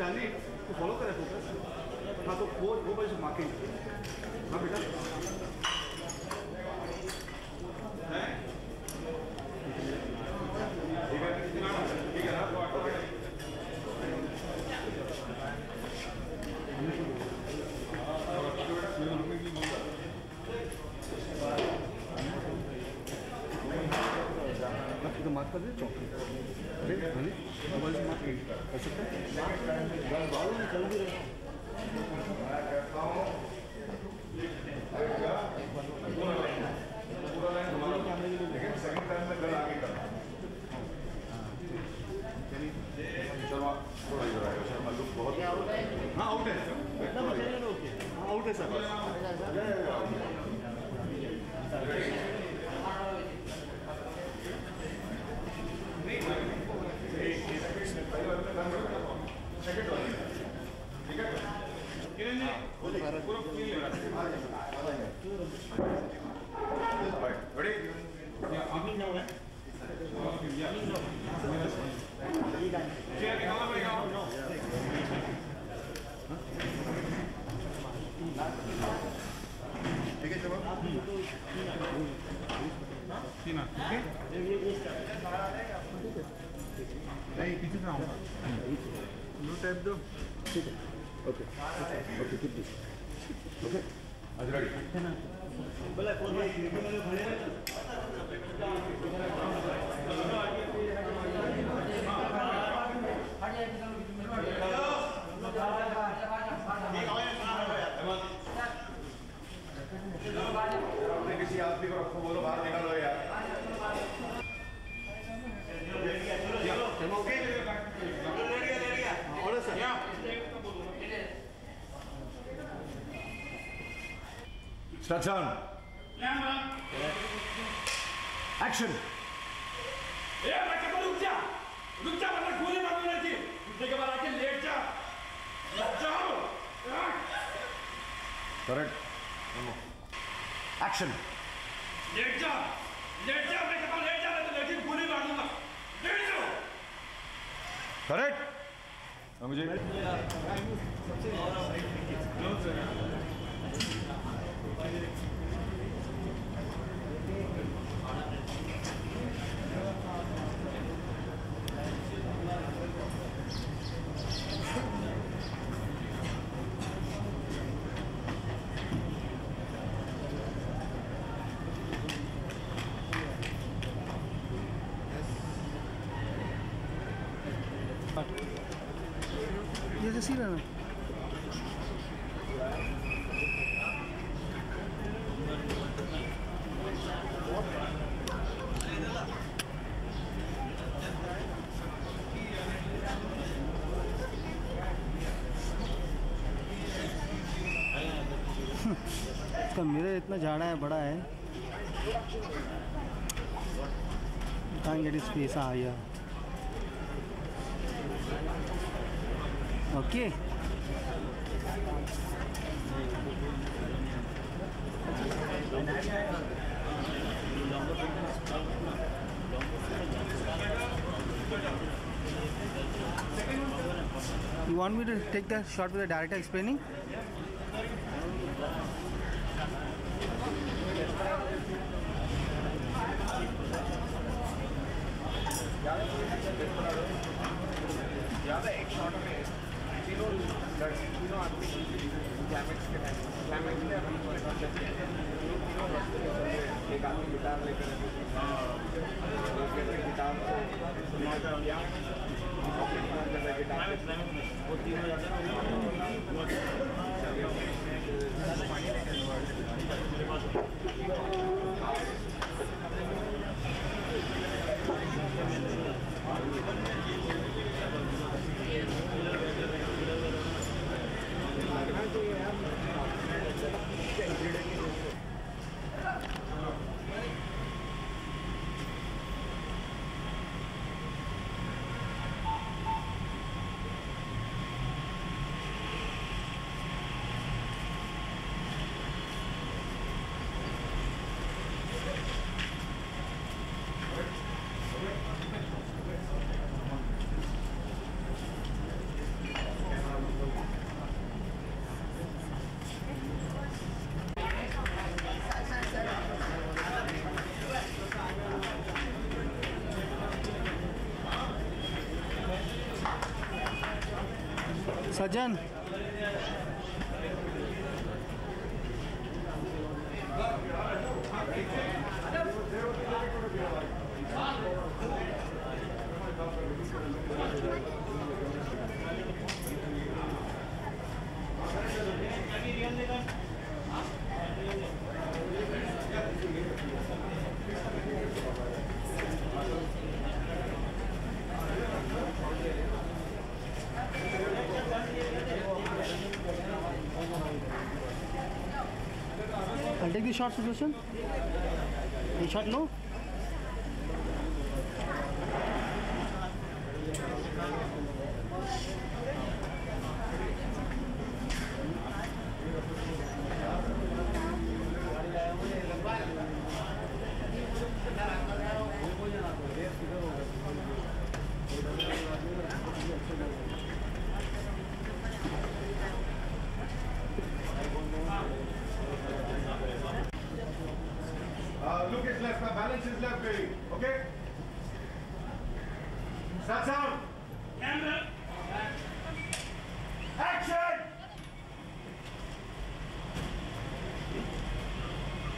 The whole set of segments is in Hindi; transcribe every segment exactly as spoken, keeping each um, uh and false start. पहले इसको फॉलो करें फोकस। हाँ तो वो वो बस मार्किंग। हाँ बेटा है ठीक है ठीक है ना वो आठ है तो मार्क कर दे चौक अरे अरे मोबाइल से मार्क कर सकते हैं बालों में चल भी हाँ आउट है आउट है सर ठीक है सीना नहीं पीछे ना होगा नो टैप दो ठीक है ओके ओके ठीक है ओके आज रेडी है ना भले कौन भाई मेरे भले ना किसी आदमी को रखो बोलो बाहर निकालो यार Start sound. Action. Hey, bata ko ruk ja. Ruk ja bata gole maarne nahi. Usse ke baad aake late ja. Late jao. Correct. Action. Late ja. Late ja bata ko late ja to lekin gole maarne ma. Late jao. Correct. मुझे ये जैसी रहना इसका मेरे इतना झाड़ा है बड़ा है can't get his face out here okay you want me to take that shot with the director explaining ज़्यादा एक शॉट में तीनों तीनों आदमी क्लाइमेक्स के टाइम क्लाइमेक्स में हम तीनों बच्चे एक आदमी गिटार लेकर गिटार गिटार वो तीनों जाते सज्जन I'll take the short solution. The short no? Uh, look at left, my balance is left, baby. Okay? That's out. Camera. Action!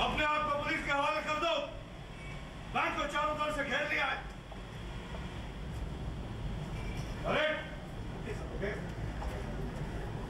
अपने आप को पुलिस के हवाले कर दो। बैंक को चारों तरफ से घेर लिया है। अरे, okay?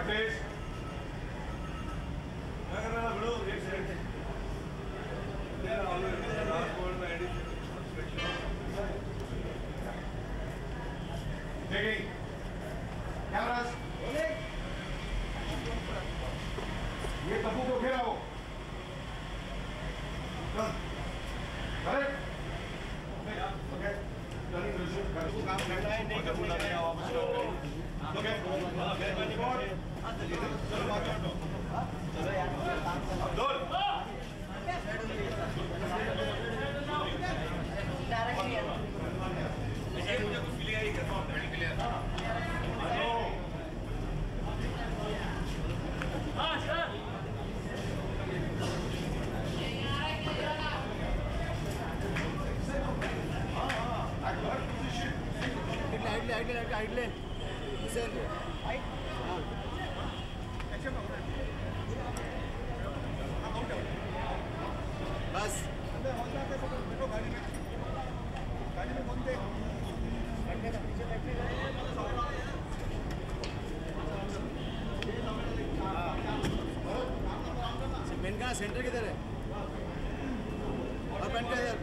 What is? ये तब्बू को घेरा हो, मुझे कुछ मिलेगा ही करता हूँ medical idle sir right action out bas andar ho jata hai to गाड़ी में गाड़ी में घूमते बैठने का पीछे बैठने का मेन का सेंटर किधर है और पेन का इधर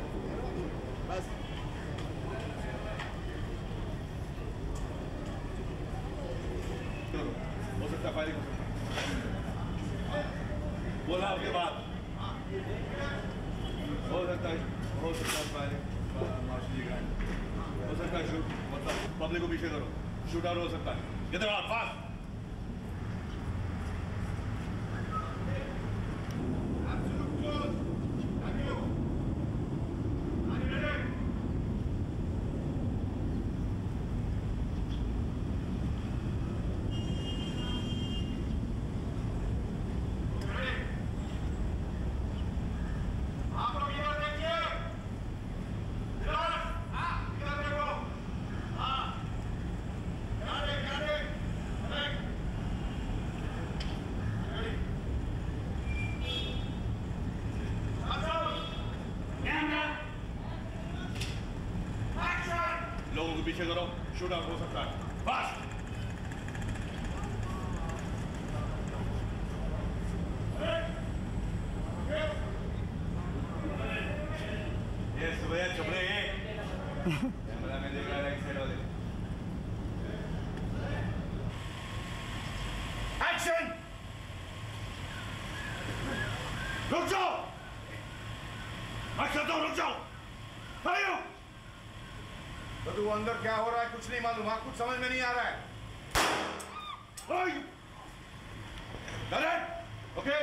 बस हो सकता फायरिंग बोला उसके बाद हो सकता है हो सकता फायरिंग मार्शली ग्रैंड हो सकता है शूट मतलब पब्लिक को पीछे करो शूट आउट हो सकता है किधर आप फास्ट पीछे करो शूट आउट हो सकता है बस ये सुबह चपड़े कैमरा में देख रहा है एक्साइड वाले एक्शन रुक जाओ अच्छा तो रुक जाओ भाइयों तो अंदर क्या हो रहा है कुछ नहीं मालूम कुछ समझ में नहीं आ रहा है ओके okay.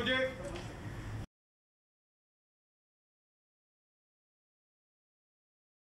मुझे